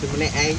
Sebenarnya ini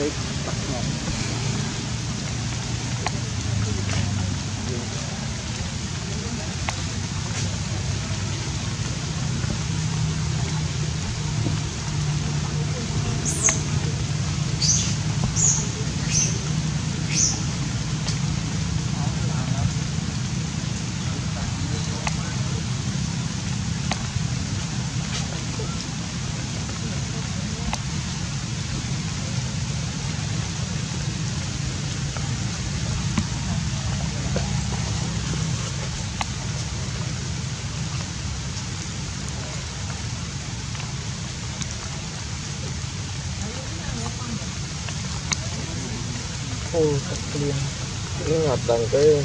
thấy đặc ngọt. Ôi, thật liền. Nó ngập bằng cái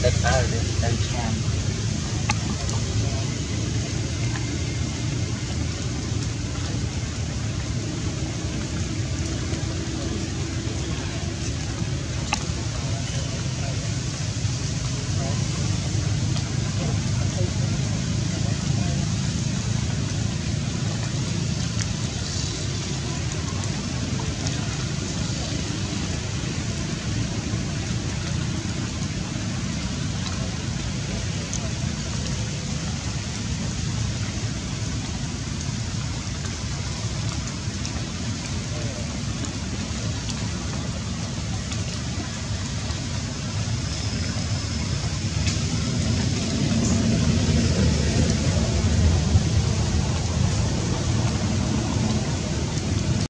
That's how it is,